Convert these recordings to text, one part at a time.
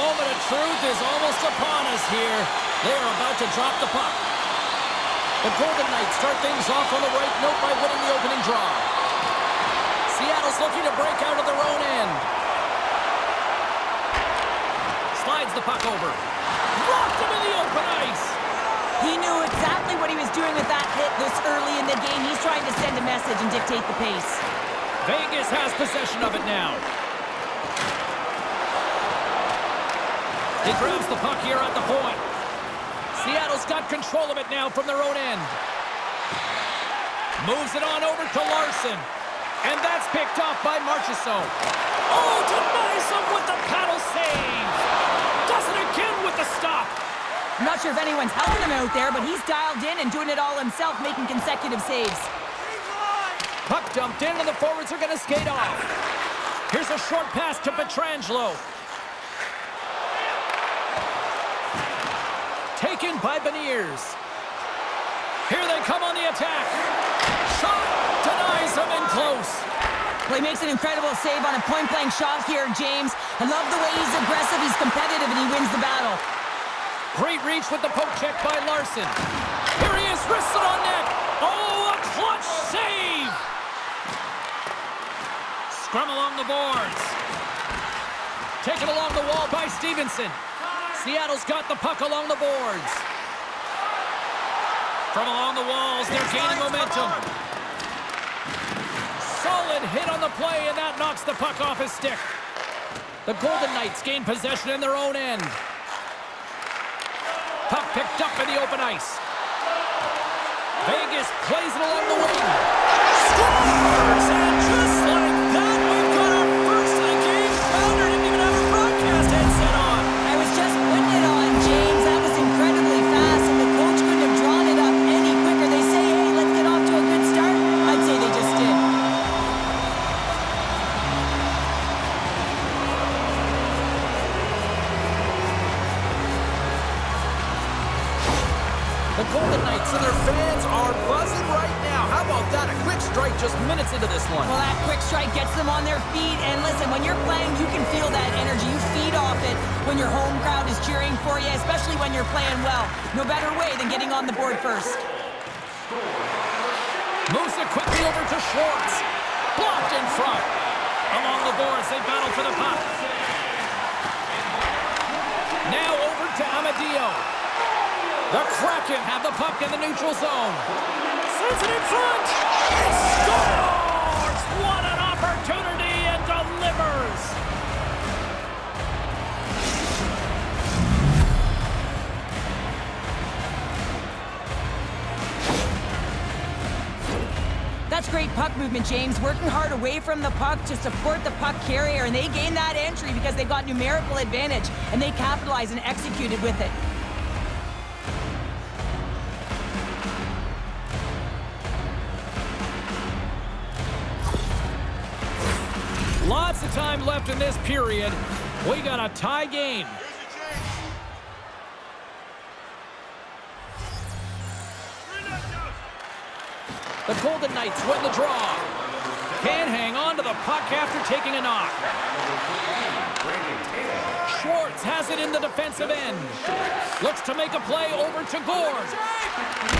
moment of truth is almost upon us here. They are about to drop the puck. The Golden Knights start things off on the right note by winning the opening draw. Seattle's looking to break out of their own end. Slides the puck over. Locked him in the open ice. He knew exactly what he was doing with that hit this early in the game. He's trying to send a message and dictate the pace. Vegas has possession of it now. He grabs the puck here at the point. Seattle's got control of it now from their own end. Moves it on over to Larson. And that's picked off by Marchessault. Oh, Tanev with the paddle save. Does it again with the stop. I'm not sure if anyone's helping him out there, but he's dialed in and doing it all himself, making consecutive saves. Puck dumped in, and the forwards are going to skate off. Here's a short pass to Pietrangelo. Taken by Beniers. Here they come on the attack. Shot denies him in close. Well, he makes an incredible save on a point-blank shot here, James. I love the way he's aggressive, he's competitive, and he wins the battle. Great reach with the poke check by Larson. Here he is, wrists it on net. Oh, a clutch save! Scrum along the boards. Taken along the wall by Stephenson. Seattle's got the puck along the boards. From along the walls, they're gaining momentum. Solid hit on the play, and that knocks the puck off his stick. The Golden Knights gain possession in their own end. Puck picked up in the open ice. Vegas plays it along the wing. Scores! And just like that, we've got our first of the game. Founder didn't even have a broadcast headset on. James, that was incredibly fast, and the coach couldn't have drawn it up any quicker. They say, hey, let's get off to a good start. I'd say they just did. The Golden Knights and their fans are buzzing right now. How about that? A quick strike just minutes into this one. Well, that quick strike gets them on their feet. And listen, when you're playing, you can feel that energy. You feed off it when your home crowd is cheering for you, especially when you're playing well. No better way than getting on the board first. Moves it quickly over to Schwartz. Blocked in front. Along the boards, they battle for the puck. Now over to Amadio. The Kraken have the puck in the neutral zone. Sends it in front. It scores! What an opportunity, and delivers! That's great puck movement, James. Working hard away from the puck to support the puck carrier, and they gain that entry because they've got numerical advantage, and they capitalize and execute it with it. Lots of time left in this period. We got a tie game. The Golden Knights win the draw. Can't hang on to the puck after taking a knock. Schwartz has it in the defensive end. Looks to make a play over to Gore.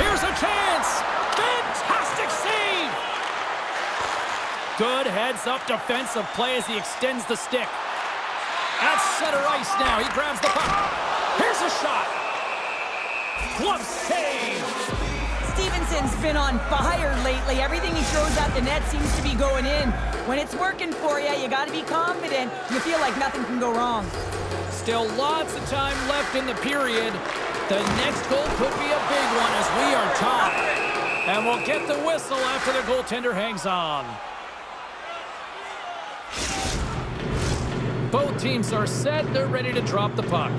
Here's a chance. Fantastic save. Good heads-up defensive play as he extends the stick. At center ice now, he grabs the puck. Here's a shot. Glove save. Stevenson's been on fire lately. Everything he throws at the net seems to be going in. When it's working for you, you got to be confident. You feel like nothing can go wrong. Still lots of time left in the period. The next goal could be a big one as we are tied. And we'll get the whistle after the goaltender hangs on. Both teams are set. They're ready to drop the puck.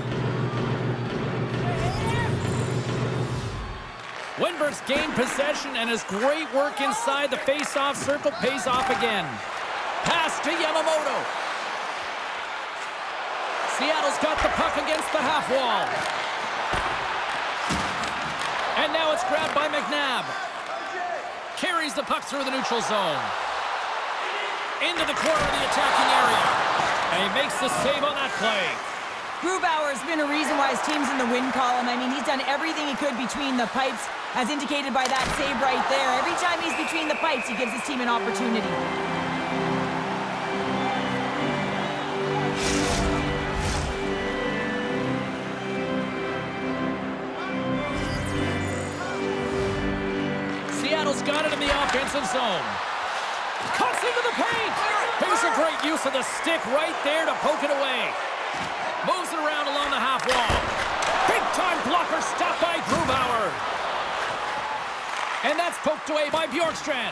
Winberg's gained possession, and his great work inside the face-off circle pays off again. Pass to Yamamoto. Seattle's got the puck against the half wall. And now it's grabbed by McNabb. Carries the puck through the neutral zone. Into the corner of the attacking area. And he makes the save on that play. Grubauer's been a reason why his team's in the win column. I mean, he's done everything he could between the pipes, as indicated by that save right there. Every time he's between the pipes, he gives his team an opportunity. Seattle's got it in the offensive zone. Cuts into the paint. Makes a great use of the stick right there to poke it away. Moves it around along the half wall. Big-time blocker stopped by Grubauer. And that's poked away by Bjorkstrand.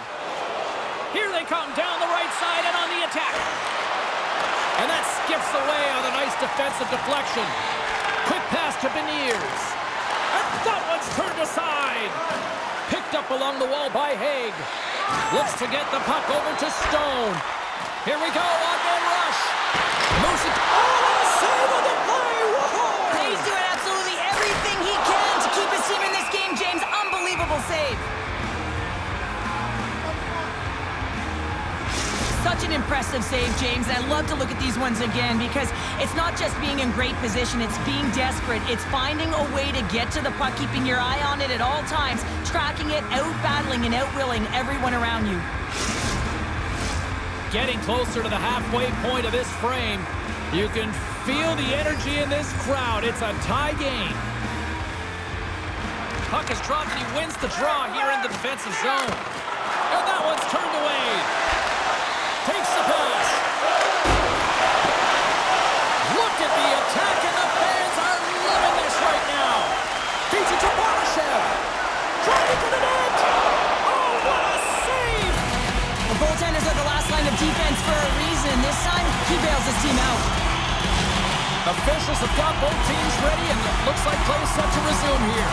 Here they come down the right side and on the attack. And that skips away on a nice defensive deflection. Quick pass to Beniers. And that one's turned aside. Picked up along the wall by Haig. Looks to get the puck over to Stone. Here we go, one-man rush. Moves it. Oh, what a save on the play! Whoa! He's doing absolutely everything he can to keep his team in this game, James. Unbelievable save. Such an impressive save, James. I love to look at these ones again because it's not just being in great position, it's being desperate. It's finding a way to get to the puck, keeping your eye on it at all times, tracking it, out-battling and out-willing everyone around you. Getting closer to the halfway point of this frame. You can feel the energy in this crowd. It's a tie game. Puck is dropped and he wins the draw here in the defensive zone. And that one's turned away. Takes the pass. Look at the attack, and the fans are loving this right now. Feeds it to Marchessault. Driving to the net. Oh, what a save! The goaltenders are the last line of defense for a reason. This time, he bails his team out. Officials have got both teams ready, and it looks like play is set to resume here.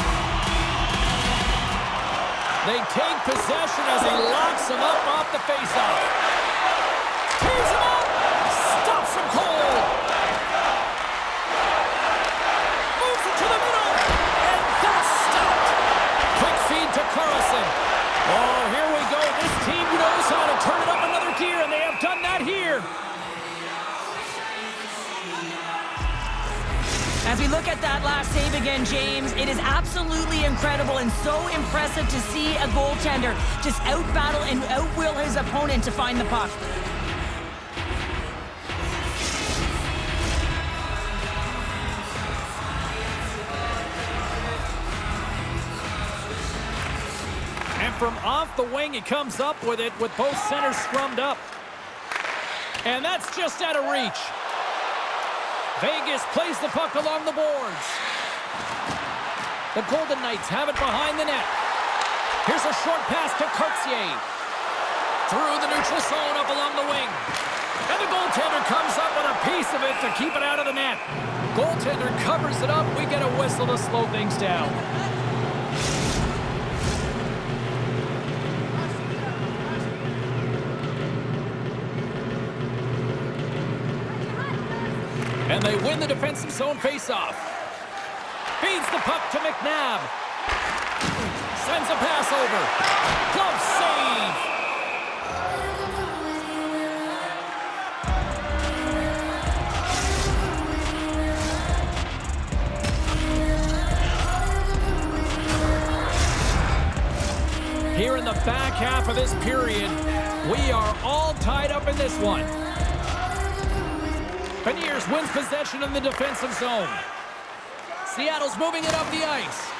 They take possession as he locks them up off the faceoff. Tees him up, stops him cold. Moves it to the middle, and that's stopped. Quick feed to Carlson. Oh, here we go. This team knows how to turn it up another gear, and they have done that here. As we look at that last save again, James, it is absolutely incredible and so impressive to see a goaltender just out-battle and out-will his opponent to find the puck. From off the wing, he comes up with it with both centers scrummed up. And that's just out of reach. Vegas plays the puck along the boards. The Golden Knights have it behind the net. Here's a short pass to Cartier. Through the neutral zone up along the wing. And the goaltender comes up with a piece of it to keep it out of the net. Goaltender covers it up. We get a whistle to slow things down. And they win the defensive zone faceoff. Feeds the puck to McNabb. Sends a pass over. Glove save. Here in the back half of this period, we are all tied up in this one. Beniers wins possession in the defensive zone. Seattle's moving it up the ice.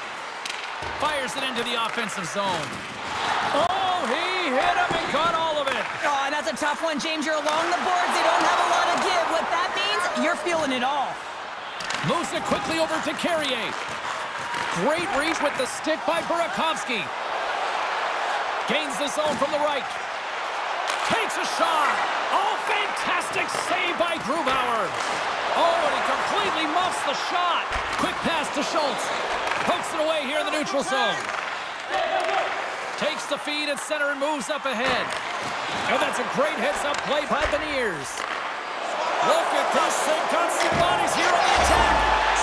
Fires it into the offensive zone. Oh, he hit him and caught all of it. Oh, and that's a tough one, James. You're along the boards. They don't have a lot to give. What that means, you're feeling it all. Moves it quickly over to Carrier. Great reach with the stick by Burakovsky. Gains the zone from the right. Takes a shot. Oh, fantastic save by Grubauer. Oh, and he completely muffs the shot. Quick pass to Schultz. Pokes it away here in the neutral zone. Takes the feed at center and moves up ahead. And that's a great heads-up play by Beniers. Look at this. They've got some bodies here on the attack.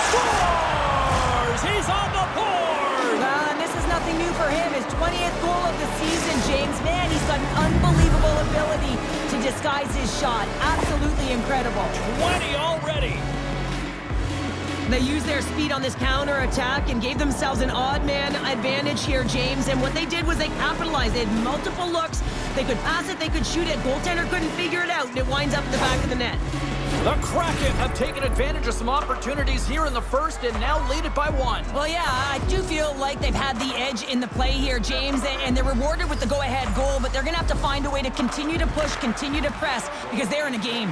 Scores! He's on the board! And this is nothing new for him. His 20th goal of the season, James. Man, he's got an unbelievable ability to disguise his shot. Absolutely incredible. 20 already. They used their speed on this counter-attack and gave themselves an odd-man advantage here, James. And what they did was they capitalized. They had multiple looks. They could pass it, they could shoot it. Goaltender couldn't figure it out, and it winds up in the back of the net. The Kraken have taken advantage of some opportunities here in the first and now lead it by one. Well, yeah, I do feel like they've had the edge in the play here, James, and they're rewarded with the go-ahead goal, but they're going to have to find a way to continue to push, continue to press, because they're in a game.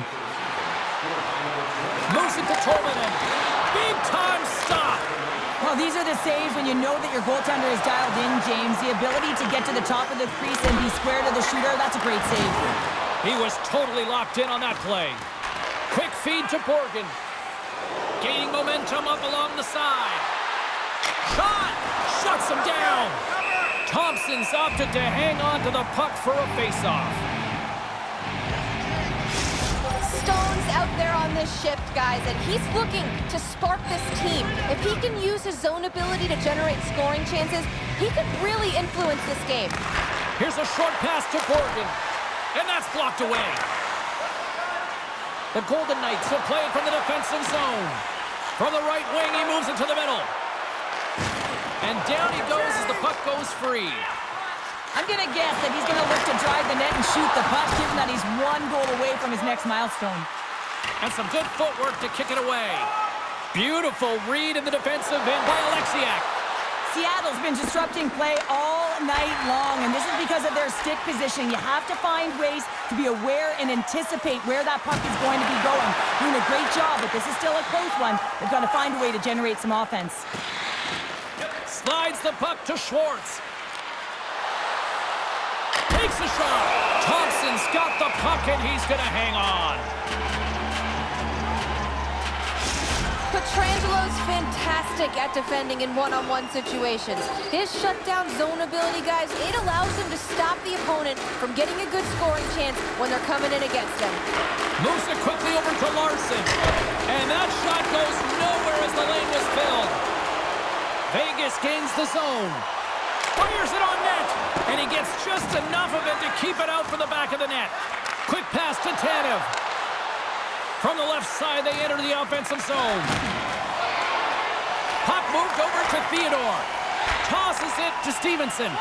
Moves it to Tolman. Big-time stop! Well, these are the saves when you know that your goaltender is dialed in, James. The ability to get to the top of the crease and be square to the shooter, that's a great save. He was totally locked in on that play. Quick feed to Borgen. Gaining momentum up along the side. Shot! Shuts him down! Thompson's opted to hang on to the puck for a face-off. Stone's out there on this shift, guys, and he's looking to spark this team. If he can use his zone ability to generate scoring chances, he could really influence this game. Here's a short pass to Borgen, and that's blocked away. The Golden Knights will play it from the defensive zone. From the right wing, he moves into the middle. And down he goes as the puck goes free. I'm going to guess that he's going to look to drive the net and shoot the puck, given that he's one goal away from his next milestone. And some good footwork to kick it away. Beautiful read in the defensive end by Alexiak. Seattle's been disrupting play all night long, and this is because of their stick position. You have to find ways to be aware and anticipate where that puck is going to be going. Doing a great job, but this is still a close one. They've got to find a way to generate some offense. Slides the puck to Schwartz. Takes a shot. Thompson's got the puck, and he's going to hang on. Pietrangelo's fantastic at defending in one-on-one situations. His shutdown zone ability, guys, it allows him to stop the opponent from getting a good scoring chance when they're coming in against him. Moves it quickly over to Larson. And that shot goes nowhere as the lane was filled. Vegas gains the zone. Fires it on net. And he gets just enough of it to keep it out from the back of the net. Quick pass to Tanev. From the left side, they enter the offensive zone. Puck moved over to Theodore. Tosses it to Stephenson.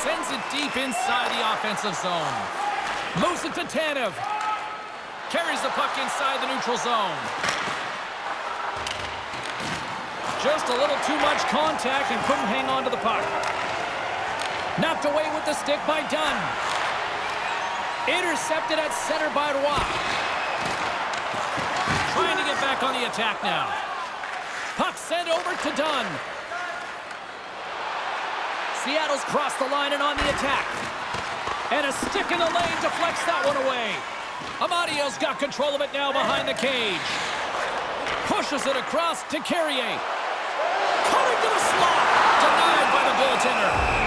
Sends it deep inside the offensive zone. Moves it to Tanev. Carries the puck inside the neutral zone. Just a little too much contact and couldn't hang on to the puck. Knocked away with the stick by Dunn. Intercepted at center by Roy. Trying to get back on the attack now. Puck sent over to Dunn. Seattle's crossed the line and on the attack. And a stick in the lane deflects that one away. Amadio's got control of it now behind the cage. Pushes it across to Carrier. Coming to the slot. Denied by the goaltender.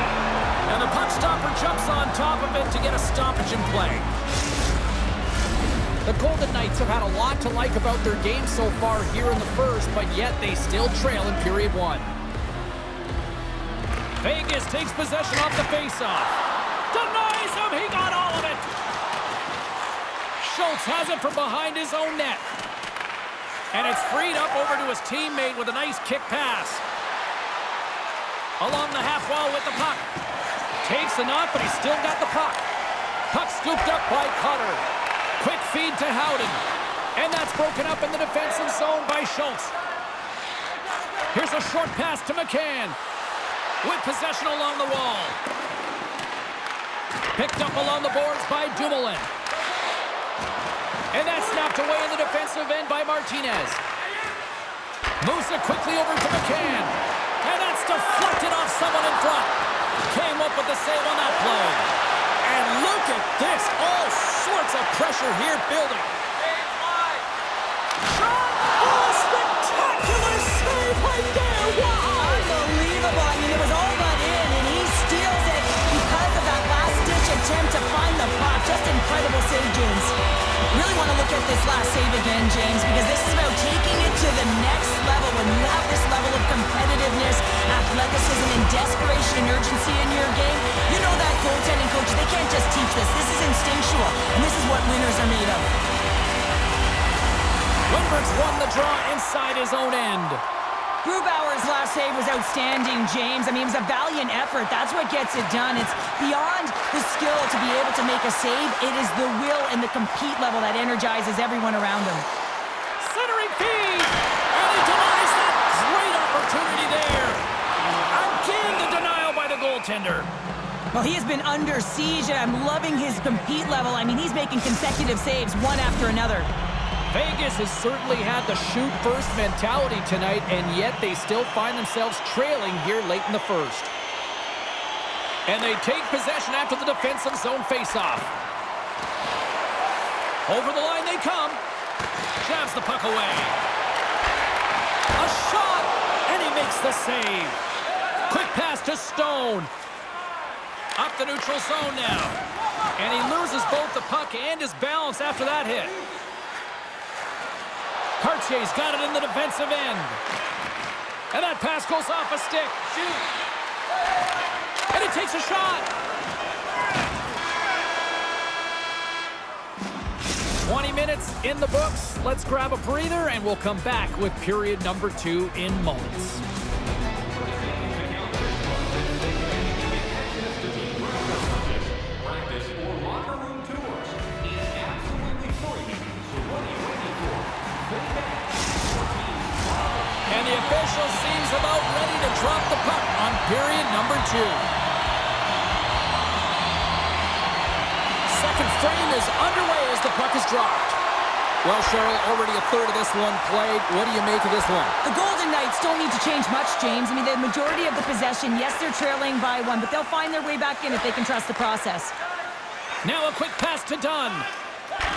And the puck stopper jumps on top of it to get a stoppage in play. The Golden Knights have had a lot to like about their game so far here in the first, but yet they still trail in period one. Vegas takes possession off the faceoff. Denies him! He got all of it! Schultz has it from behind his own net. And it's freed up over to his teammate with a nice kick pass. Along the half wall with the puck. Takes a knot, but he's still got the puck. Puck scooped up by Cutter. Quick feed to Howden. And that's broken up in the defensive zone by Schultz. Here's a short pass to McCann. With possession along the wall. Picked up along the boards by Dumoulin. And that's snapped away in the defensive end by Martinez. Moves it quickly over to McCann. And that's deflected off someone in front. Came up with the save on that play. And look at this. All sorts of pressure here building. Shot! Oh, spectacular save right there. Wow! Unbelievable. I mean, it was all but in, and he steals it because of that last-ditch attempt to find the puck. Just incredible save, James. Really want to look at this last save again, James, because this is about taking it to the next level. When you have this level of competitiveness, athleticism, and desperation and urgency in your game, you know that goaltending coach, they can't just teach this. This is instinctual, and this is what winners are made of. Lundberg's won the draw inside his own end. Grubauer's last save was outstanding, James. I mean, it was a valiant effort. That's what gets it done. It's beyond the skill to be able to make a save. It is the will and the compete level that energizes everyone around him. Centering feed! And he denies that great opportunity there. Again, the denial by the goaltender. Well, he has been under siege, and I'm loving his compete level. I mean, he's making consecutive saves one after another. Vegas has certainly had the shoot-first mentality tonight, and yet they still find themselves trailing here late in the first. And they take possession after the defensive zone face-off. Over the line they come. Jabs the puck away. A shot, and he makes the save. Quick pass to Stone. Up the neutral zone now. And he loses both the puck and his balance after that hit. Cartier's got it in the defensive end. And that pass goes off a stick. Shoot. And he takes a shot. 20 minutes in the books. Let's grab a breather, and we'll come back with period number 2 in moments. Seems about ready to drop the puck on period number 2. Second frame is underway as the puck is dropped. Well, Cheryl, already a third of this one played. What do you make of this one? The Golden Knights don't need to change much, James. I mean, the majority of the possession, yes, they're trailing by one, but they'll find their way back in if they can trust the process. Now a quick pass to Dunn.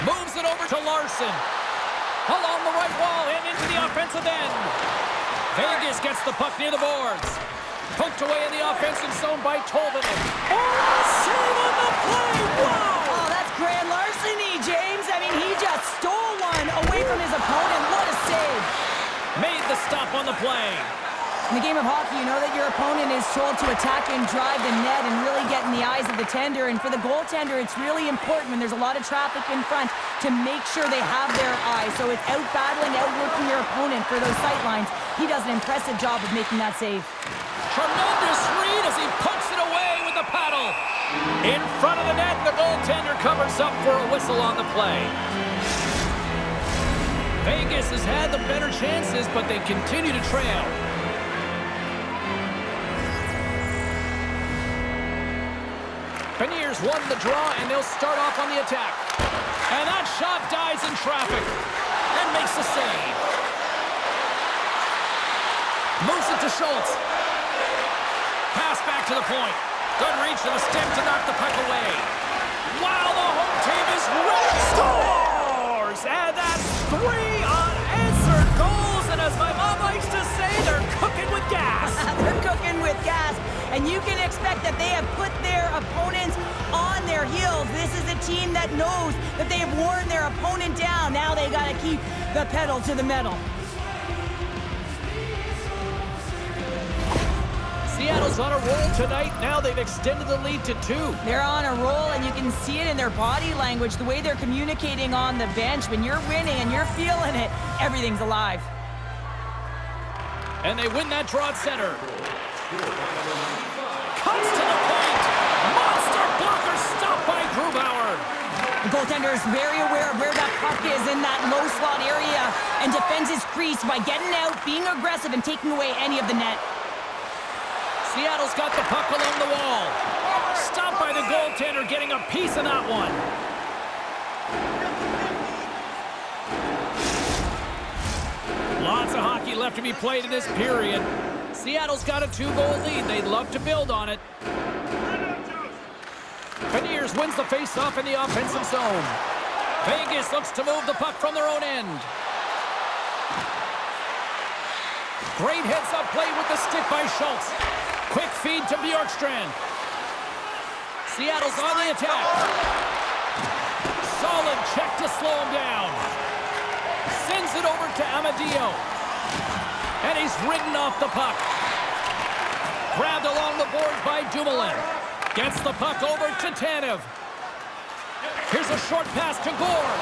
Moves it over to Larson. Along the right wall and into the offensive end. Vegas gets the puck near the boards. Poked away in the offensive zone by Tolvanen. Oh, save on the play! Wow! Oh, that's grand larceny, James. I mean, he just stole one away from his opponent. What a save. Made the stop on the play. In the game of hockey, you know that your opponent is told to attack and drive the net and really get in the eyes of the tender. And for the goaltender, it's really important when there's a lot of traffic in front to make sure they have their eyes. So it's out-battling, out-working your opponent for those sight lines. He does an impressive job of making that save. Tremendous read as he puts it away with the paddle. In front of the net, the goaltender covers up for a whistle on the play. Vegas has had the better chances, but they continue to trail. Beniers won the draw, and they'll start off on the attack. And that shot dies in traffic and makes the save. Moves it to Schultz. Pass back to the point. Good reach to the stick to knock the puck away. Wow, the home team is ready. Scores! And that's 3 unanswered goals. And as my mom likes to say, they're cooking with gas. They're cooking with gas. And you can expect that they have put their opponents on their heels. This is a team that knows that they have worn their opponent down. Now they got to keep the pedal to the metal. Seattle's on a roll tonight. Now they've extended the lead to 2. They're on a roll, and you can see it in their body language, the way they're communicating on the bench. When you're winning and you're feeling it, everything's alive. And they win that draw at center. Cuts to the point. Monster blocker stopped by Grubauer. The goaltender is very aware of where that puck is in that low slot area and defends his crease by getting out, being aggressive, and taking away any of the net. Seattle's got the puck along the wall. Stopped by the goaltender, getting a piece of that one. Lots of hockey left to be played in this period. Seattle's got a 2-goal lead. They'd love to build on it. Beniers wins the face-off in the offensive zone. Vegas looks to move the puck from their own end. Great heads-up play with the stick by Schultz. Quick feed to Bjorkstrand. Seattle's on the attack. Solid check to slow him down. Sends it over to Amadio. And he's ridden off the puck. Grabbed along the boards by Dumoulin. Gets the puck over to Tanev. Here's a short pass to Gore.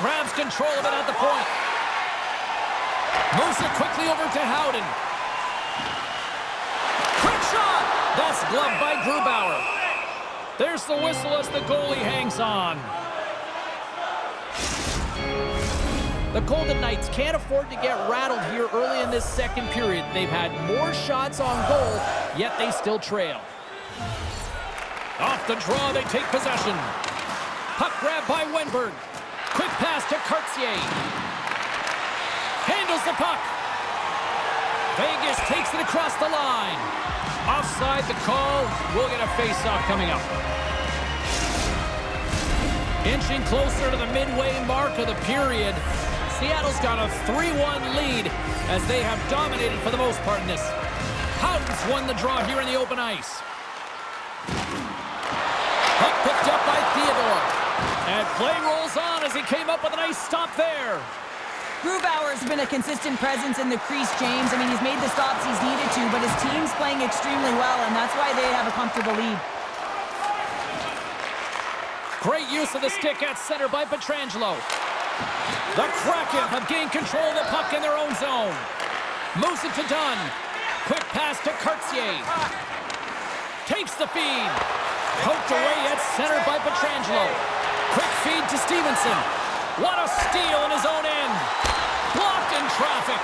grabs control of it at the point. Moves it quickly over to Howden. Quick shot! That's gloved by Grubauer. There's the whistle as the goalie hangs on. The Golden Knights can't afford to get rattled here early in this second period. They've had more shots on goal, yet they still trail. Off the draw, they take possession. Puck grab by Wenberg. Quick pass to Cartier. Handles the puck. Vegas takes it across the line. Offside the call. We'll get a face-off coming up. Inching closer to the midway mark of the period. Seattle's got a 3-1 lead as they have dominated for the most part in this. Howden's won the draw here in the open ice. Puck picked up by Theodore. And play rolls on as he came up with a nice stop there. Grubauer's been a consistent presence in the crease, James. I mean, he's made the stops he's needed to, but his team's playing extremely well, and that's why they have a comfortable lead. Great use of the stick at center by Pietrangelo. The Kraken have gained control of the puck in their own zone. Moves it to Dunn. Quick pass to Cartier. Takes the feed. Poked away at center by Pietrangelo. Quick feed to Stephenson. What a steal in his own end. Blocked in traffic.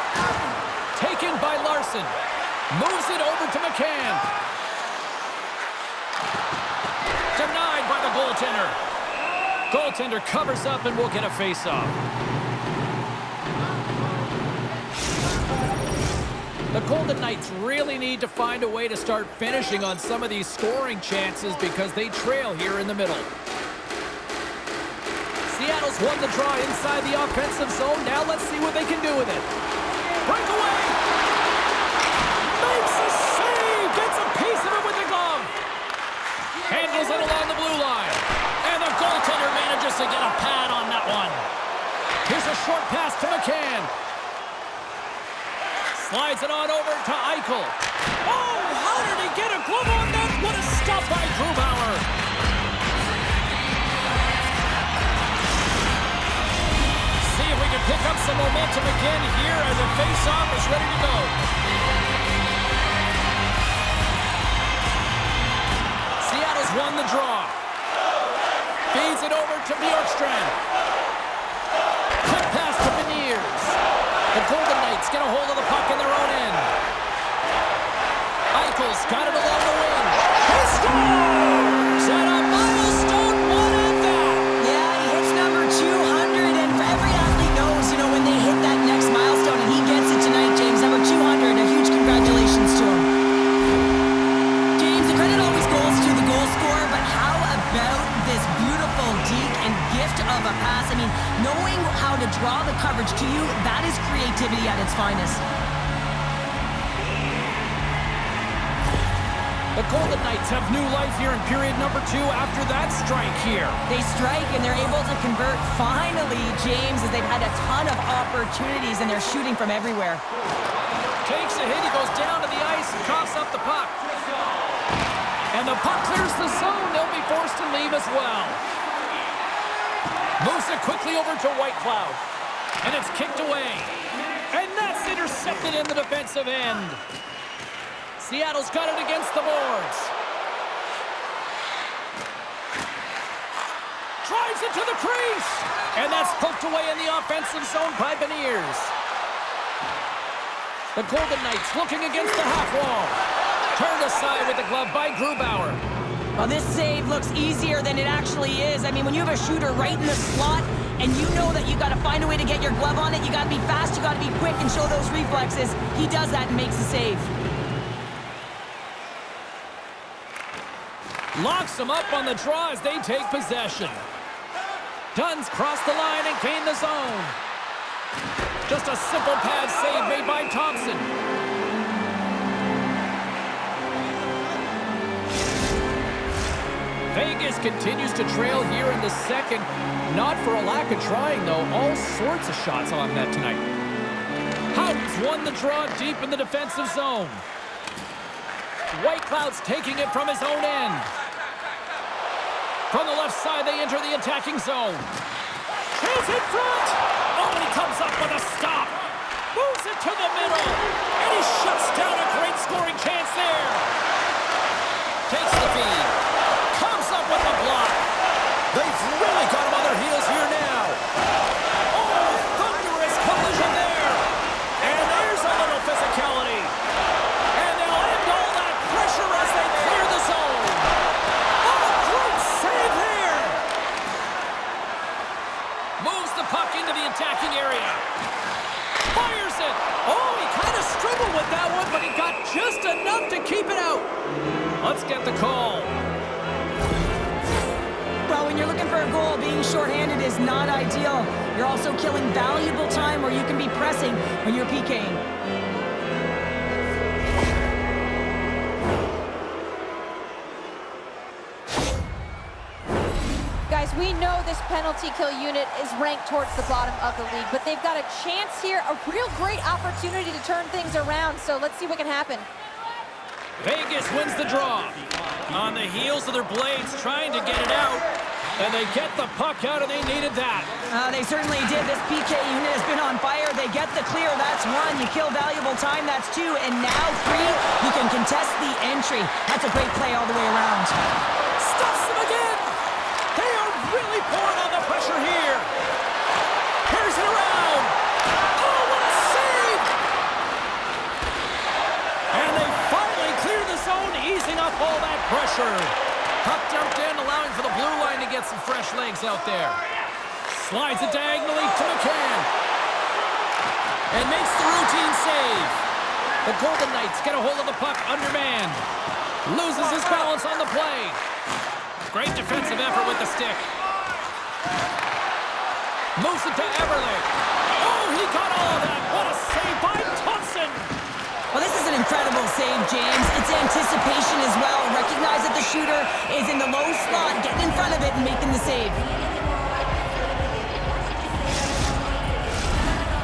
Taken by Larson. Moves it over to McCann. Denied by the goaltender. Goaltender covers up and we'll get a face-off. The Golden Knights really need to find a way to start finishing on some of these scoring chances because they trail here in the middle. Seattle's won the draw inside the offensive zone. Now let's see what they can do with it. Breakaway! Makes a save! Gets a piece of it with the glove! Handles it along the blue line. And the goaltender manages to get a pad on that one. Here's a short pass to McCann. Slides it on over to Eichel. Oh, how did he get a glove on that? What a stop by Grubauer. See if we can pick up some momentum again here as the face-off is ready to go. Seattle's won the draw. Feeds it over to Bjorkstrand. Quick pass to Beniers. The Golden Knights get a hold of the puck in their own end. Eichel's got it along the wing. He scores! And a milestone one at that! Yeah, he hits number 200, and every athlete knows, you know, when they hit that next milestone, and he gets it tonight, James. Number 200, a huge congratulations to him. James, the credit always goes to the goal scorer, but how about this beautiful deke and gift of a pass? I mean, knowing how to draw the coverage to you, that is creativity at its finest. The Golden Knights have new life here in period number 2 after that strike here. They strike and they're able to convert finally, James, as they've had a ton of opportunities and they're shooting from everywhere. Takes a hit, he goes down to the ice and coughs up the puck. And the puck clears the zone, they'll be forced to leave as well. Moves it quickly over to White Cloud. And it's kicked away. And that's intercepted in the defensive end. Seattle's got it against the boards. Drives it to the crease. And that's poked away in the offensive zone by Beniers. The Golden Knights looking against the half wall. Turned aside with the glove by Grubauer. Well, this save looks easier than it actually is. I mean, when you have a shooter right in the slot and you know that you got to find a way to get your glove on it, you got to be fast, you got to be quick and show those reflexes. He does that and makes the save. Locks him up on the draw as they take possession. Dunn's crossed the line and gained the zone. Just a simple pad save made by Thompson. Vegas continues to trail here in the second. Not for a lack of trying, though. All sorts of shots on that tonight. Howden's won the draw deep in the defensive zone. White Cloud's taking it from his own end. From the left side, they enter the attacking zone. He's in front. Oh, he comes up with a stop. Moves it to the middle. And he shuts down a great scoring chance there. Takes the feed. Comes up with a block. They've really got him on their heels here now. Oh, thunderous collision there. And there's a little physicality. And they'll end all that pressure as they clear the zone. What a great save there. Moves the puck into the attacking area. Fires it. Oh, he kind of struggled with that one, but he got just enough to keep it out. Let's get the call. Well, when you're looking for a goal, being shorthanded is not ideal. You're also killing valuable time where you can be pressing when you're PKing. Guys, we know this penalty kill unit is ranked towards the bottom of the league, but they've got a chance here, a real great opportunity to turn things around, so let's see what can happen. Vegas wins the draw. On the heels of their blades, trying to get it out, and they get the puck out, and they needed that. They certainly did. This PK unit has been on fire. They get the clear. That's one. You kill valuable time. That's two. And now three. You can contest the entry. That's a great play all the way around. Stuffs them again. They are really pouring on the pressure here. Here's it around. Oh, what a save! And they finally clear the zone, easing up all that pressure. Puck dumped in, allowing for the blue line to get some fresh legs out there. Slides it diagonally to McCann. And makes the routine save. The Golden Knights get a hold of the puck undermanned. Loses his balance on the play. Great defensive effort with the stick. Moves it to Eberle. Oh, he got all of that. What a save by Thompson. Well, this is an incredible save, James. It's anticipation as well. Recognize that the shooter is in the low slot, getting in front of it and making the save.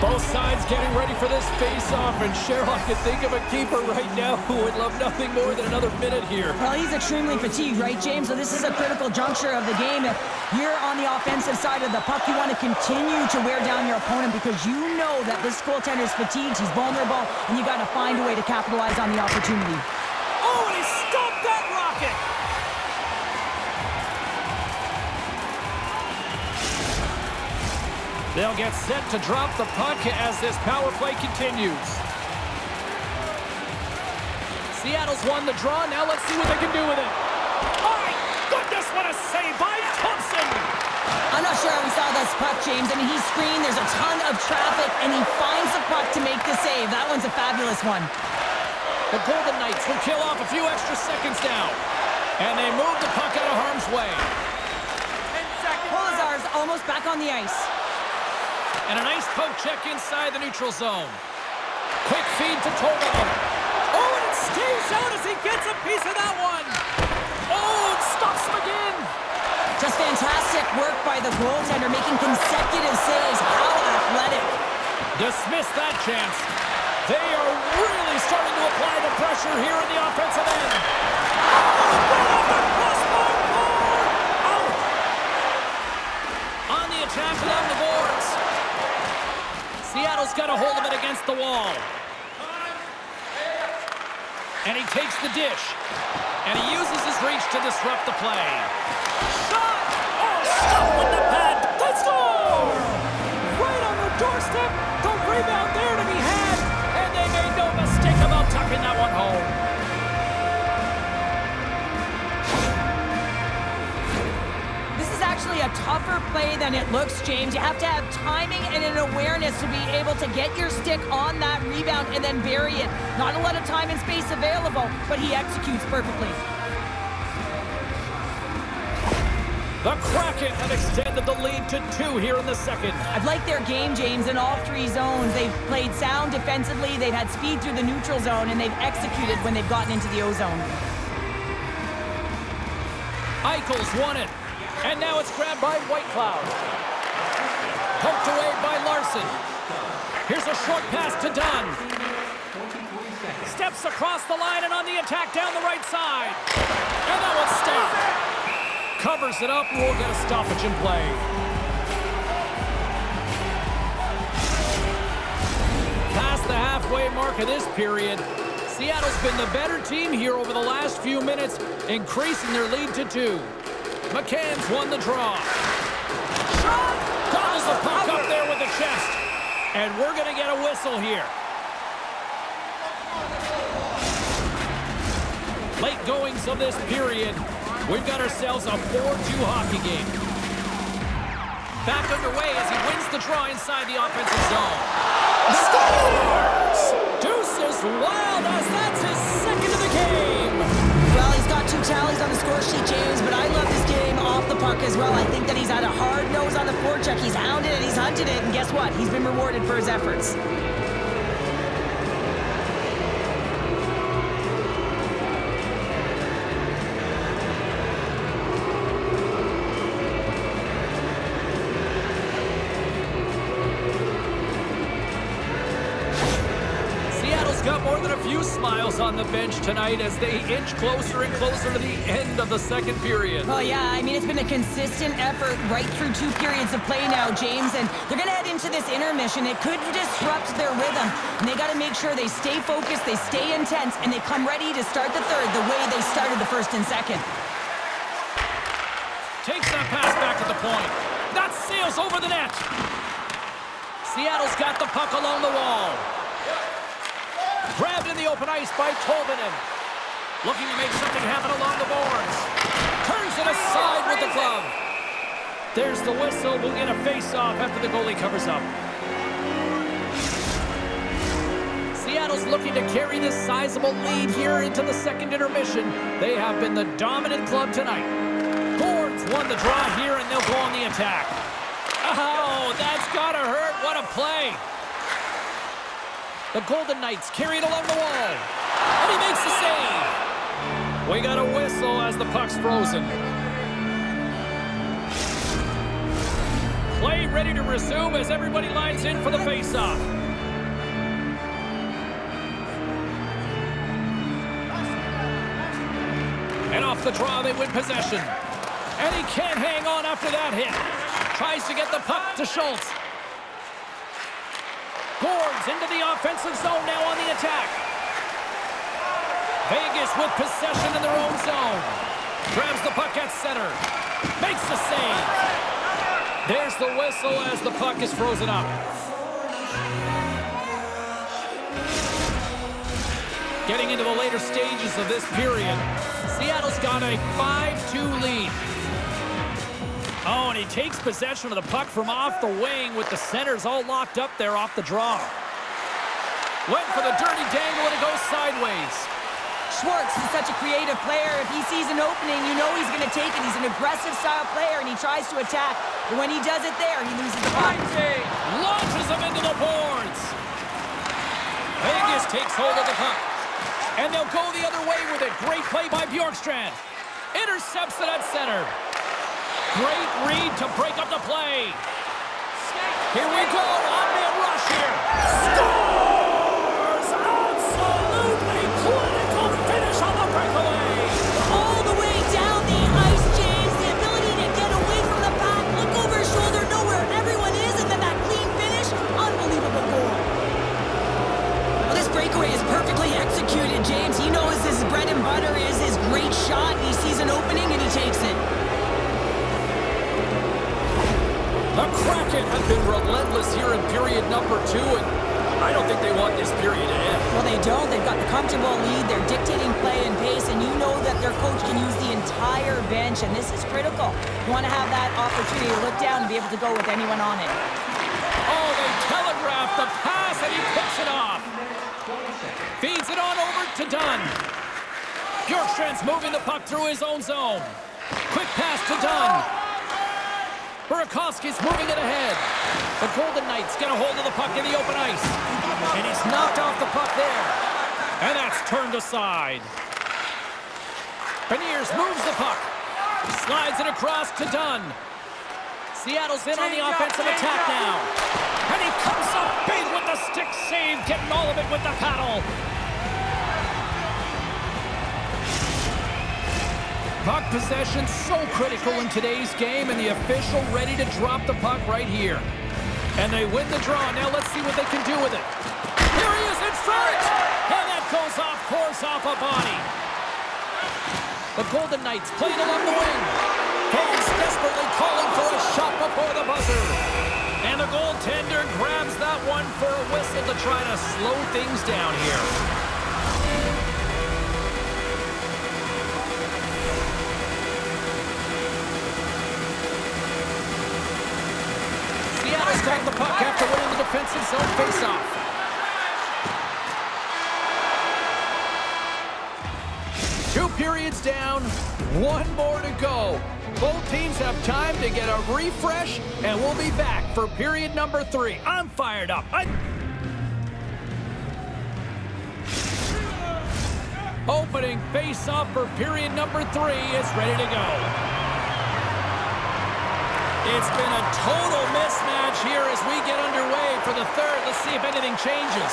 Both sides getting ready for this face-off, and Cheryl, I could think of a keeper right now who would love nothing more than another minute here. Well, he's extremely fatigued, right, James? So this is a critical juncture of the game. If you're on the offensive side of the puck, you want to continue to wear down your opponent because you know that this goaltender is fatigued, he's vulnerable, and you got to find a way to capitalize on the opportunity. Oh, and he stopped that rocket! They'll get set to drop the puck as this power play continues. Seattle's won the draw. Now let's see what they can do with it. My goodness, what a save by Thompson! I'm not sure how we saw this puck, James. I mean, he's screened. There's a ton of traffic, and he finds the puck to make the save. That one's a fabulous one. The Golden Knights will kill off a few extra seconds now. And they move the puck out of harm's way. Polizar's almost back on the ice. And a nice poke check inside the neutral zone. Quick feed to Tolman. Oh, and it stays out as he gets a piece of that one. Oh, it stops him again. Just fantastic work by the goaltender, making consecutive saves. How athletic. Dismiss that chance. They are really starting to apply the pressure here in the offensive end. Oh, right off the crossbar. Oh. On the attack and on the boards. Seattle's got a hold of it against the wall. And he takes the dish. And he uses his reach to disrupt the play. Shot! Oh, stop with the pad! They score! Right on their doorstep. The rebound there to be had. And they made no mistake about tucking that one home. Actually a tougher play than it looks, James. You have to have timing and an awareness to be able to get your stick on that rebound and then bury it. Not a lot of time and space available, but he executes perfectly. The Kraken have extended the lead to 2 here in the second. I've liked their game, James, in all 3 zones. They've played sound defensively, they've had speed through the neutral zone, and they've executed when they've gotten into the O zone. Eichel's won it. And now it's grabbed by White Cloud. Poked away by Larson. Here's a short pass to Dunn. Steps across the line and on the attack down the right side. And that one's stopped. Covers it up, and we'll get a stoppage in play. halfway mark of this period. Seattle's been the better team here over the last few minutes, increasing their lead to 2. McCann's won the draw. Shot! Doubles the puck up there with the chest. And we're going to get a whistle here. Late goings of this period. We've got ourselves a 4-2 hockey game. Back underway as he wins the draw inside the offensive zone. Scores! Deuces wild as that's his second of the game. Well, he's got 2 tallies on the score sheet, James, but I love this game off the puck as well. I think that he's had a hard nose on the forecheck. He's hounded it, he's hunted it, and guess what? He's been rewarded for his efforts. On the bench tonight as they inch closer and closer to the end of the second period. Well, yeah, I mean, it's been a consistent effort right through 2 periods of play now, James, and they're going to head into this intermission. It could disrupt their rhythm, and they got to make sure they stay focused, they stay intense, and they come ready to start the third the way they started the first and second. Takes that pass back to the point. That sails over the net. Seattle's got the puck along the wall. Grabbed in the open ice by Tolvanen. Looking to make something happen along the boards. Turns it aside with the glove. There's the whistle. We'll get a face-off after the goalie covers up. Seattle's looking to carry this sizable lead here into the second intermission. They have been the dominant club tonight. Gore's won the draw here, and they'll go on the attack. Oh, that's gotta hurt. What a play. The Golden Knights carry it along the wall. And he makes the save. We got a whistle as the puck's frozen. Play ready to resume as everybody lines in for the face-off. And off the draw, they win possession. And he can't hang on after that hit. Tries to get the puck to Schultz. Boards into the offensive zone now on the attack. Vegas with possession in their own zone. Grabs the puck at center. Makes the save. There's the whistle as the puck is frozen up. Getting into the later stages of this period, Seattle's got a 5-2 lead. Oh, and he takes possession of the puck from off the wing with the centers all locked up there off the draw. Went for the dirty dangle and it goes sideways. Schwartz is such a creative player. If he sees an opening, you know he's going to take it. He's an aggressive style player and he tries to attack. But when he does it there, he loses the puck. Launches him into the boards. Vegas takes hold of the puck. And they'll go the other way with it. Great play by Bjorkstrand. Intercepts it at center. Great read to break up the play. Here we go, on-man rush here. Scores! Absolutely clinical finish on the breakaway. All the way down the ice, James. The ability to get away from the pack, look over his shoulder, know where everyone is, and then that clean finish, unbelievable goal. Well, this breakaway is perfectly executed, James. He knows his bread and butter is his great shot, and he sees an opening and he takes it. The Kraken have been relentless here in period number 2, and I don't think they want this period to end. Well, they don't. They've got the comfortable lead. They're dictating play and pace, and you know that their coach can use the entire bench, and this is critical. You want to have that opportunity to look down and be able to go with anyone on it. Oh, they telegraphed the pass, and he picks it off. Feeds it on over to Dunn. Bjorkstrand's moving the puck through his own zone. Quick pass to Dunn. Burakovsky's moving it ahead. The Golden Knights get a hold of the puck in the open ice. And he's knocked off the puck there. And that's turned aside. Beniers moves the puck. Slides it across to Dunn. Seattle's in on the offensive attack now. And he comes up big with the stick save, getting all of it with the paddle. Puck possession so critical in today's game, and the official ready to drop the puck right here. And they win the draw. Now let's see what they can do with it. Here he is in front. off a body. The Golden Knights played along the wing. Fans desperately calling for a shot before the buzzer. And the goaltender grabs that one for a whistle to try to slow things down here. Got the puck after winning the defensive zone faceoff. Two periods down, one more to go. Both teams have time to get a refresh, and we'll be back for period number 3. I'm fired up. Opening faceoff for period number 3 is ready to go. It's been a total mismatch here as we get underway for the third. Let's see if anything changes.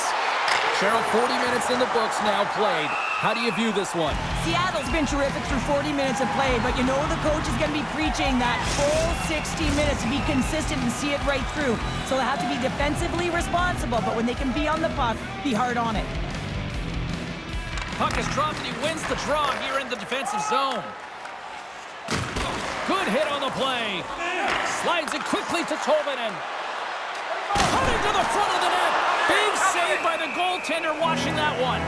Cheryl, 40 minutes in the books now played. How do you view this one? Seattle's been terrific through 40 minutes of play, but you know the coach is going to be preaching that full 60 minutes to be consistent and see it right through. So they'll have to be defensively responsible, but when they can be on the puck, be hard on it. Puck is dropped and he wins the draw here in the defensive zone. Good hit on the play. Slides it quickly to Tolvanen. Put it to the front of the net. Big save by the goaltender watching that one.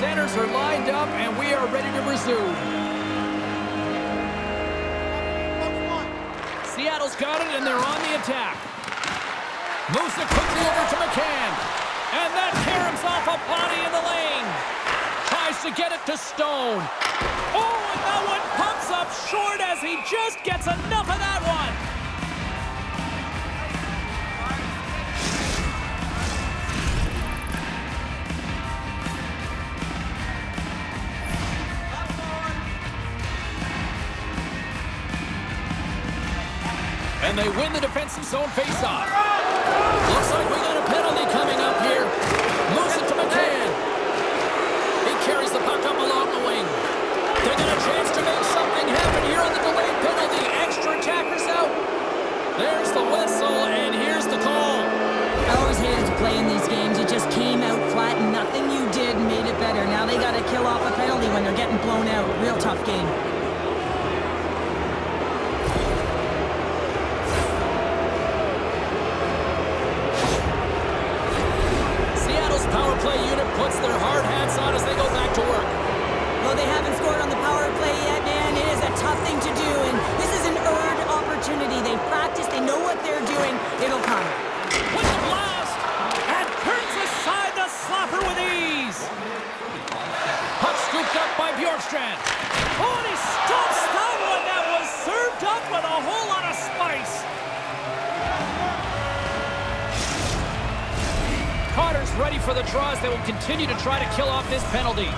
Centers are lined up and we are ready to resume. Seattle's got it and they're on the attack. Moves it quickly over to McCann. And that caroms off a body in the lane. Tries to get it to Stone. Oh, and that one pumps up short as he just gets enough of that one. And they win the defensive zone faceoff. Looks like we got a penalty coming up here. Moves it to McCann. Carries the puck up along the wing. They get a chance to make something happen here on the delayed penalty. Extra attackers out. There's the whistle, and here's the call. I always hated to play in these games. It just came out flat, and nothing you did made it better. Now they got to kill off a penalty when they're getting blown out. Real tough game. Seattle's power play unit puts their hard hats on as they go to work. Well, they haven't scored on the power play yet, man. It is a tough thing to do, and this is an earned opportunity. They practice, they know what they're doing. It'll come. With the blast, and turns aside the slapper with ease. Puck scooped up by Bjorkstrand. Oh, and he stops that one that was served up with a whole lot of spice. Carter's ready for the draws. They will continue to try to kill off this penalty.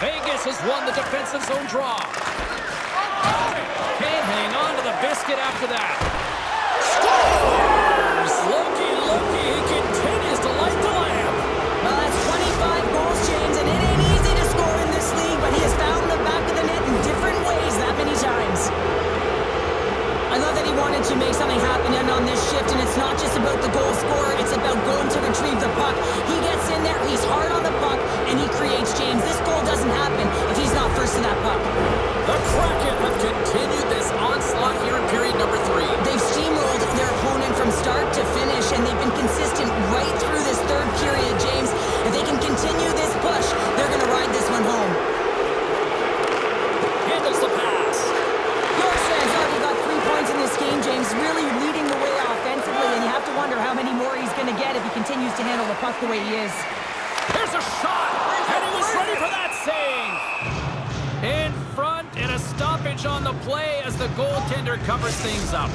Vegas has won the defensive zone draw. Can't hang on to the biscuit after that. Scores! Loki, he continues to light the lamp. Well, that's 25 goals, James, and it ain't easy to score in this league, but he has found the back of the net in different ways that many times. I love that he wanted to make something happen on this shift, and it's not just about the goal scorer, it's about going to retrieve the puck. He gets in there, he's hard on the puck, and he creates, James. This goal doesn't happen if he's not first to that puck. The Kraken have continued this onslaught here in period number 3. They've steamrolled their opponent from start to finish, and they've been consistent right through this third period, James. If they can continue this push, they're going to ride this one home. Handles the pass. In this game, James, really leading the way offensively, and you have to wonder how many more he's going to get if he continues to handle the puck the way he is. There's a shot, and he was ready for that save. In front, and a stoppage on the play as the goaltender covers things up.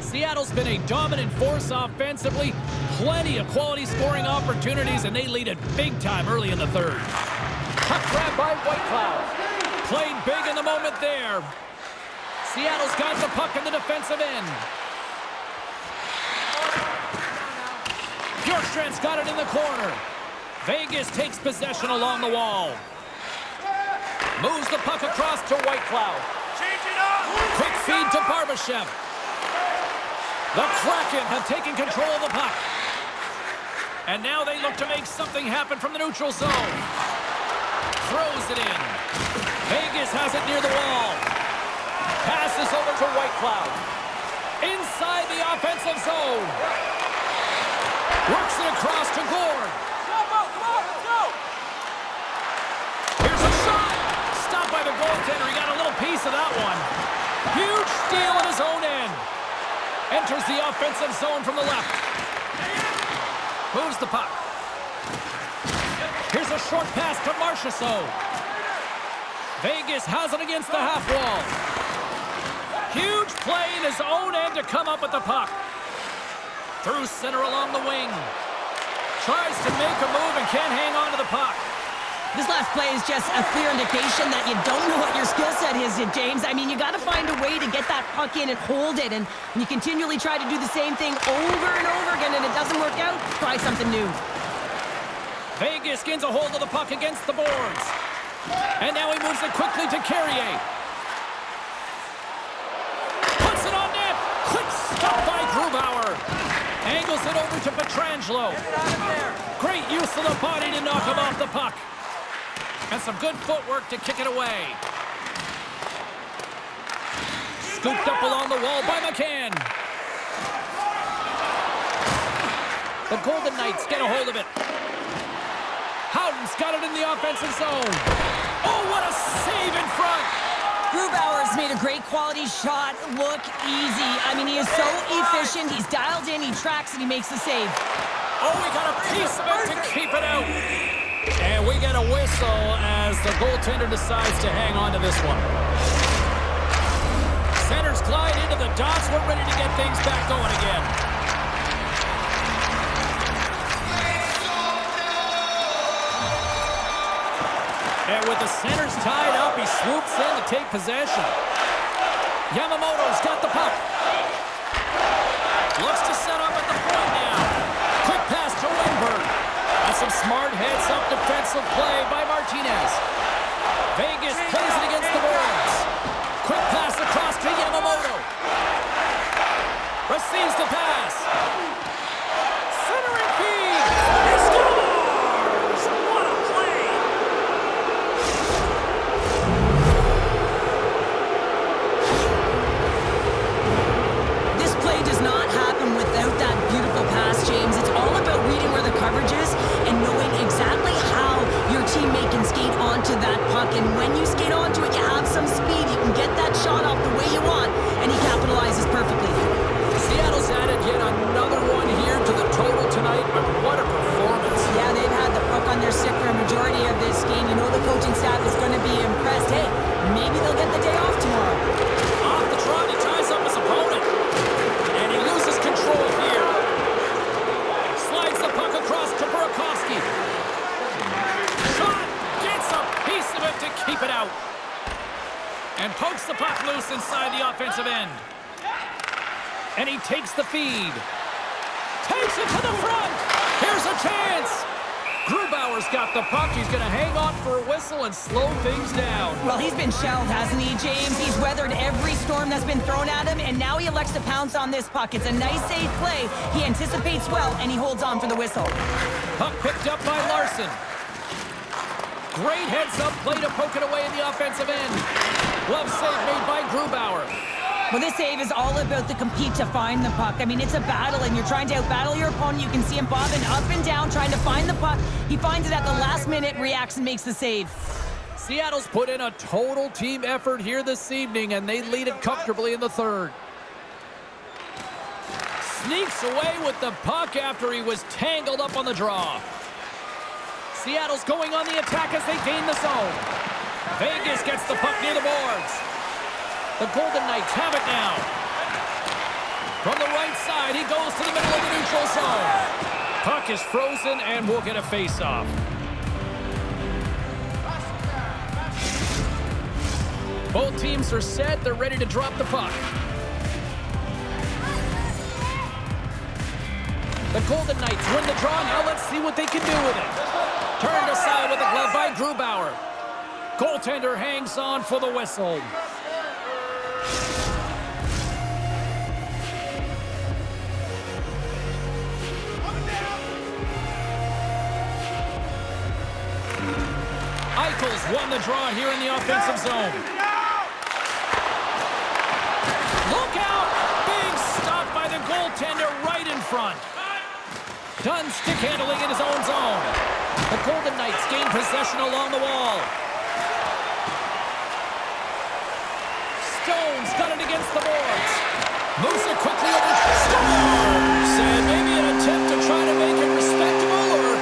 Seattle's been a dominant force offensively, plenty of quality scoring opportunities, and they lead it big time early in the third. Puck grab by White Cloud. Played big in the moment there. Seattle's got the puck in the defensive end. Bjorkstrand's got it in the corner. Vegas takes possession along the wall. Moves the puck across to White Cloud. Quick feed to Barbashev. The Kraken have taken control of the puck. And now they look to make something happen from the neutral zone. Throws it in. Vegas has it near the wall. Passes over to White Cloud. Inside the offensive zone. Works it across to Gore. Here's a shot. Stopped by the goaltender. He got a little piece of that one. Huge steal at his own end. Enters the offensive zone from the left. Moves the puck. Here's a short pass to Marchessault. Vegas has it against the half wall. Huge play in his own end to come up with the puck. Through center along the wing. Tries to make a move and can't hang on to the puck. This last play is just a clear indication that you don't know what your skill set is, James. I mean, you got to find a way to get that puck in and hold it, and when you continually try to do the same thing over and over again and it doesn't work out, try something new. Vegas gains a hold of the puck against the boards. And now he moves it quickly to Carrier. Puts it on net. Quick stop by Grubauer. Angles it over to Pietrangelo. Great use of the body to knock him off the puck. And some good footwork to kick it away. Scooped up along the wall by McCann. The Golden Knights get a hold of it. Howden's got it in the offensive zone. Oh, what a save in front. Grubauer's made a great quality shot. Look easy. I mean, he is so efficient. He's dialed in, he tracks, and he makes the save. Oh, we got a piece of it to keep it out. And we get a whistle as the goaltender decides to hang on to this one. Centers glide into the dots. We're ready to get things back going again. And with the centers tied up, he swoops in to take possession. Yamamoto's got the puck. Looks to set up at the point now. Quick pass to Lindbergh. That's some smart heads-up defensive play by Martinez. Vegas plays it against the boards. Quick pass across to Yamamoto. Receives the pass. Centering feed. He scores! What a play! Without that beautiful pass, James, it's all about reading where the coverage is and knowing exactly how your teammate can skate onto that puck. And when you skate onto it, you have some speed. You can get that shot off the way you want, and he capitalizes perfectly. Seattle's added yet another one here to the total tonight, but what a performance. Yeah, they've had the puck on their stick for a majority of this game. You know the coaching staff is going to be impressed. Hey, maybe they'll get the day off tomorrow. Off the trot, he ties up his opponent. Here. Slides the puck across to Burakovsky. Shot! Gets a piece of it to keep it out. And pokes the puck loose inside the offensive end. And he takes the feed. Takes it to the front! Here's a chance! Grubauer's got the puck. He's going to hang on for a whistle and slow things down. Well, he's been shelled, hasn't he, James? He's weathered every storm that's been thrown at him, and now he elects to pounce on this puck. It's a nice, safe play. He anticipates well, and he holds on for the whistle. Puck picked up by Larson. Great heads-up play to poke it away in the offensive end. Glove save made by Grubauer. Well, this save is all about the compete to find the puck. I mean, it's a battle, and you're trying to out-battle your opponent. You can see him bobbing up and down, trying to find the puck. He finds it at the last minute, reacts, and makes the save. Seattle's put in a total team effort here this evening, and they lead it comfortably in the third. Sneaks away with the puck after he was tangled up on the draw. Seattle's going on the attack as they gain the zone. Vegas gets the puck near the boards. The Golden Knights have it now. From the right side, he goes to the middle of the neutral zone. Puck is frozen, and we'll get a face-off. Both teams are set. They're ready to drop the puck. The Golden Knights win the draw. Now let's see what they can do with it. Turned aside with a glove by Grubauer. Goaltender hangs on for the whistle. Eichel's won the draw here in the offensive zone. Look out! Being stopped by the goaltender right in front. Dunn stick handling in his own zone. The Golden Knights gain possession along the wall. Stone's got it against the boards. Moves it quickly over to Stone. And maybe an attempt to try to make it respectable, or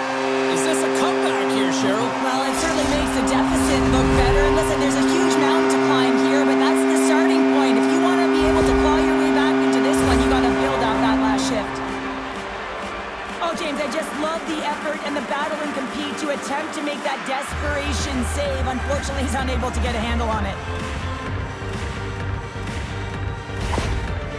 is this a comeback here, Cheryl? Well, it certainly makes the deficit look better. And listen, there's a huge mountain to climb here, but that's the starting point. If you want to be able to claw your way back into this one, you got to build out that last shift. Oh, James, I just love the effort and the battle and compete to attempt to make that desperation save. Unfortunately, he's unable to get a handle on it.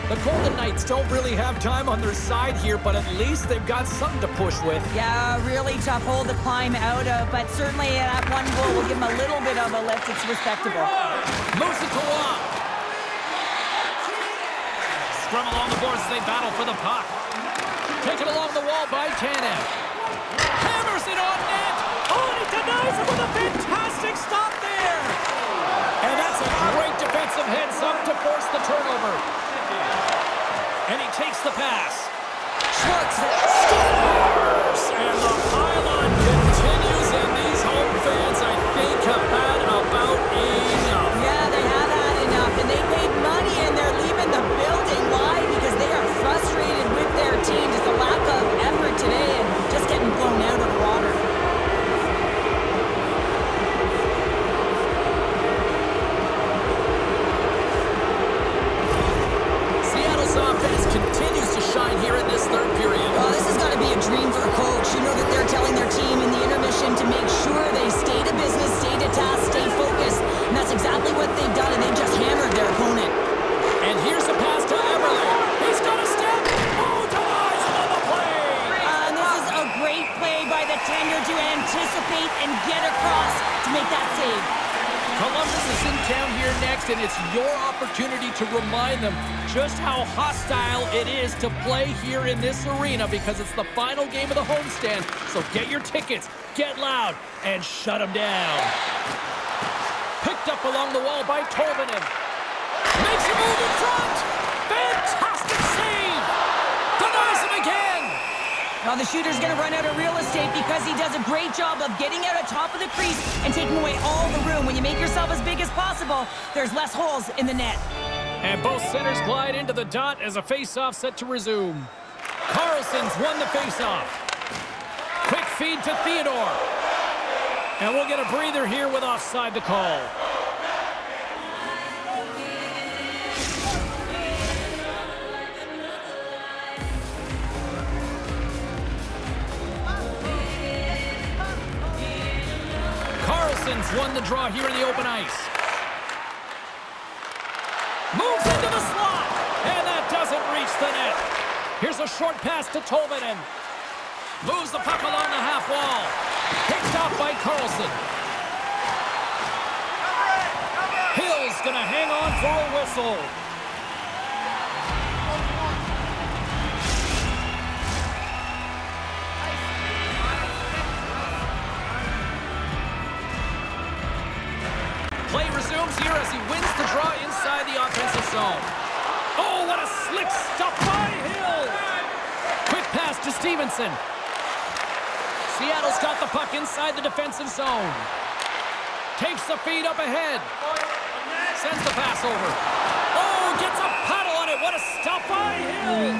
The Golden Knights don't really have time on their side here, but at least they've got something to push with. Yeah, really tough hole to climb out of, but certainly that one goal will give them a little bit of a lift. It's respectable. Musical up. Scrum along the boards as they battle for the puck. Taken along the wall by Tanev. Hammers it on net. Oh, and he denies it with a fantastic stop there. And that's a great defensive heads up to force the turnover. And he takes the pass. Schwartz scores. And the pylon continues, and these home fans, I think, have had about enough. Yeah, they have had enough, and they paid money, and they're leaving the building. Why? Because they are frustrated with their team, just the lack of effort today and just getting blown out of the water. Seattle's offense continues to shine here in this third period. Well, this has got to be a dream for a coach. You know that they're telling their team in the intermission to make sure they stay to business, stay to task, stay focused. And that's exactly what they've done, and they just hammered their opponent. And here's a pass to Eberle. He's got a step. Oh, Tolman's on the play. And this is a great play by the tender to anticipate and get across to make that save. Columbus is in town here next, and it's your opportunity to remind them just how hostile it is to play here in this arena, because it's the final game of the homestand. So get your tickets, get loud, and shut them down. Picked up along the wall by Tolvanen. Makes a move in front. Fantastic save. Denies him again. Well, the shooter's going to run out of real estate because he does a great job of getting out of top of the crease and taking away all the room. When you make yourself as big as possible, there's less holes in the net. And both centers glide into the dot as a face-off set to resume. Carlson's won the face-off. Quick feed to Theodore. And we'll get a breather here with offside the call. Won the draw here in the open ice. Moves into the slot, and that doesn't reach the net. Here's a short pass to Tolvanen. Moves the puck along the half wall. Picked off by Carlson. Hill's gonna hang on for a whistle. Play resumes here as he wins the draw inside the offensive zone. Oh, what a slick stop by Hill! Quick pass to Stephenson. Seattle's got the puck inside the defensive zone. Takes the feed up ahead. Sends the pass over. Oh, gets a paddle on it. What a stop by Hill!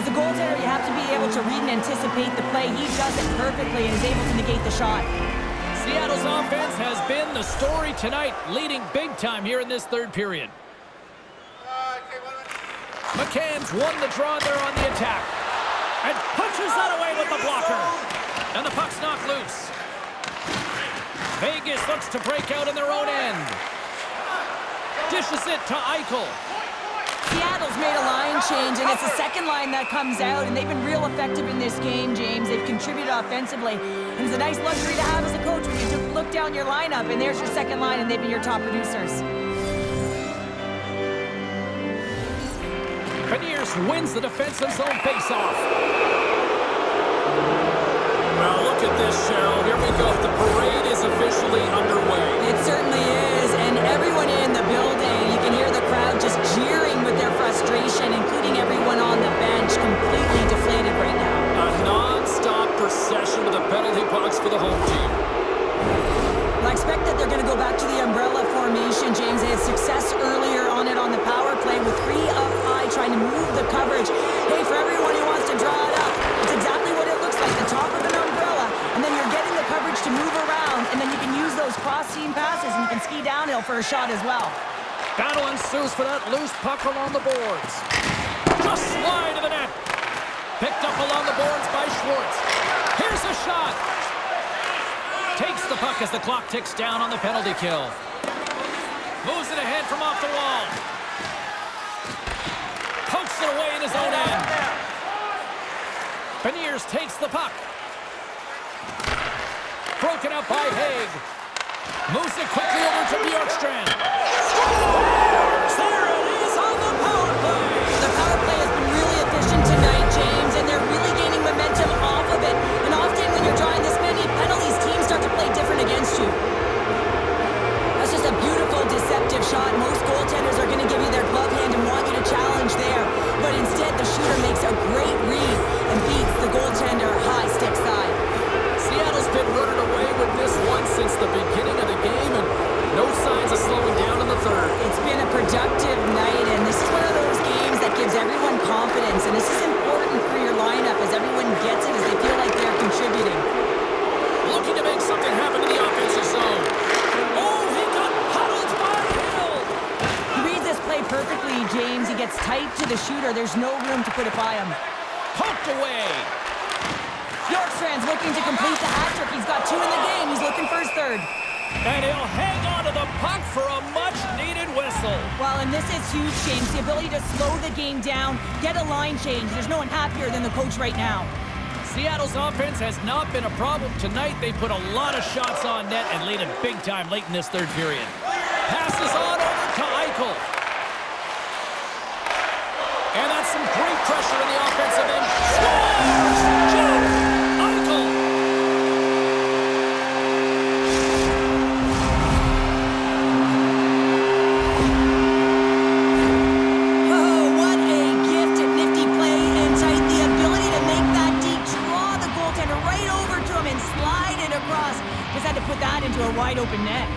As a goaltender, you have to be able to read and anticipate the play. He does it perfectly and is able to negate the shot. Seattle's offense has been the story tonight, leading big time here in this third period. McCann's won the draw there on the attack. And punches that away with the blocker. And the puck's knocked loose. Vegas looks to break out in their own end. Dishes it to Eichel. Seattle's made a line change, and it's the second line that comes out, and they've been real effective in this game, James. They've contributed offensively, and it's a nice luxury to have as a coach when you look down your lineup, and there's your second line, and they've been your top producers. Beniers wins the defensive zone faceoff. Well, look at this, Cheryl. Here we go. The parade is officially underway. It certainly is, and everyone in the building, you can hear the crowd just jeering with their frustration, including everyone on the bench, completely deflated right now. A non-stop procession to the penalty box for the home team. I expect that they're going to go back to the umbrella formation, James. They had success earlier on it on the power play with three up high, trying to move the coverage. Hey, for everyone who wants to draw it up, it's exactly what it looks like, the top of an umbrella, and then you're getting the coverage to move around, and then you can use those cross-seam passes, and you can ski downhill for a shot as well. Battle ensues for that loose puck along the boards. Just slide of the net. Picked up along the boards by Schwartz. Here's a shot. Takes the puck as the clock ticks down on the penalty kill. Moves it ahead from off the wall. Pokes it away in his own end. Beniers takes the puck. Broken up by Haig. Moves it quickly over to Bjorkstrand. Scores! There it is on the power play. The power play has been really efficient tonight, James, and they're really gaining momentum off of it. And often when you're drawing this many penalties, teams start to play different against you. That's just a beautiful, deceptive shot. Most goaltenders are going to give you their glove hand and want you to challenge there. But instead, the shooter makes a great read and beats the goaltender high stick side. Seattle's been running away with this one since the beginning of the game, and no signs of slowing down in the third. It's been a productive night, and this is one of those games that gives everyone confidence, and this is important for your lineup as everyone gets it as they feel like they're contributing. Looking to make something happen in the offensive zone. Oh, he got huddled by Hill! He reads this play perfectly, James. He gets tight to the shooter. There's no room to put it by him. Poked away! Bjorkstrand's looking to complete the hat trick. He's got two in the game. He's looking for his third. And he'll hang on to the puck for a much-needed whistle. Well, and this is huge, James. The ability to slow the game down, get a line change. There's no one happier than the coach right now. Seattle's offense has not been a problem tonight. They put a lot of shots on net and lead it big time late in this third period. Passes on over to Eichel. And that's some great pressure in the offensive end. Scores! Joe Eichel! Oh, what a gifted, nifty play inside. The ability to make that right over to him and slide it across. Just had to put that into a wide open net.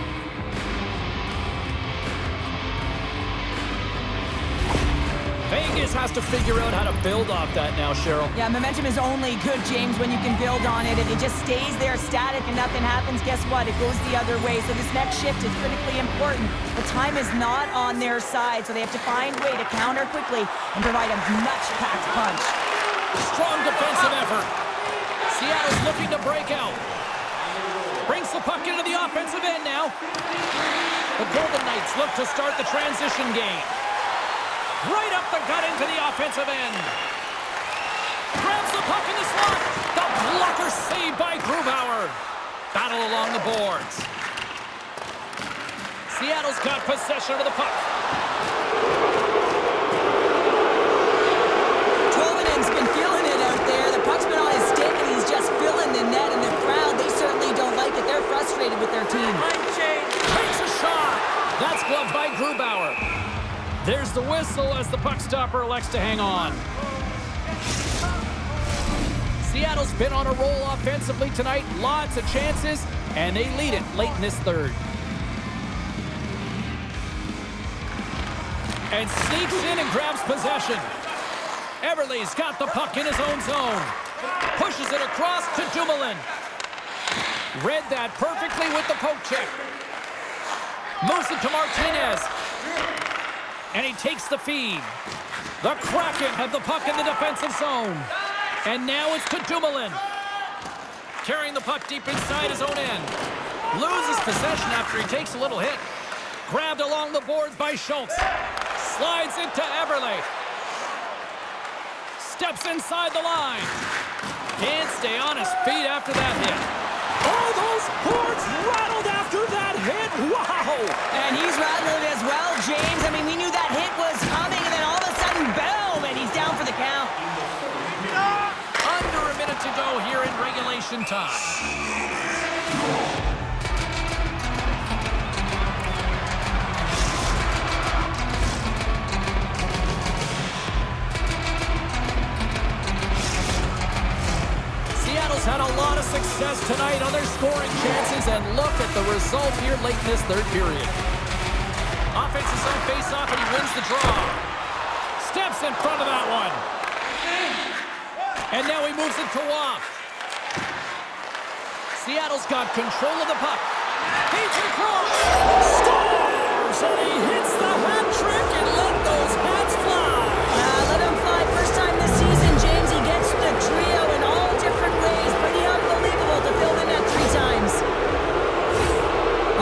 Vegas has to figure out how to build off that now, Cheryl. Yeah, momentum is only good, James, when you can build on it. If it just stays there static and nothing happens, guess what? It goes the other way. So this next shift is critically important. The time is not on their side, so they have to find a way to counter quickly and provide a much-packed punch. Strong defensive effort. Seattle's looking to break out. Brings the puck into the offensive end now. The Golden Knights look to start the transition game. Right up the gut into the offensive end. Grabs the puck in the slot. The blocker saved by Grubauer. Battle along the boards. Seattle's got possession of the puck. Tolman's been feeling it out there. The puck's been on his stick, and he's just filling the net, and the crowd, they certainly don't like it. They're frustrated with their team. Takes a shot. That's gloved by Grubauer. There's the whistle as the puck stopper elects to hang on. Seattle's been on a roll offensively tonight. Lots of chances, and they lead it late in this third. And sneaks in and grabs possession. Eberle's got the puck in his own zone. Pushes it across to Dumoulin. Read that perfectly with the poke check. Moves it to Martinez. And he takes the feed. The Kraken have the puck in the defensive zone. And now it's to Dumoulin. Carrying the puck deep inside his own end. Loses possession after he takes a little hit. Grabbed along the boards by Schultz. Slides it to Eberle. Steps inside the line. Can't stay on his feet after that hit. Oh, those boards rattled after that hit. Wow! And he's rattled as well, James. I mean, we knew that hit was coming, and then all of a sudden, boom! just in time. Seattle's had a lot of success tonight on their scoring chances, and look at the result here late in this third period. Offense is on face-off, and he wins the draw. Steps in front of that one. And now he moves it to Waugh. Seattle's got control of the puck. He's across. Scores! And he hits the hat trick, and let those hats fly. Let him fly. First time this season, James, he gets the trio in all different ways. Pretty unbelievable to fill the net three times.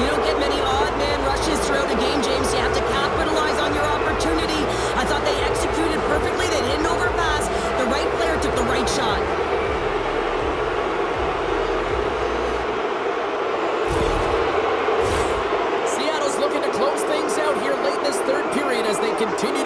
You don't get many odd man rushes throughout a game, James. You have to capitalize on your opportunity. I thought they executed perfectly. They didn't overpass. The right player took the right shot. Seattle's looking to close things out here late in this third period as they continue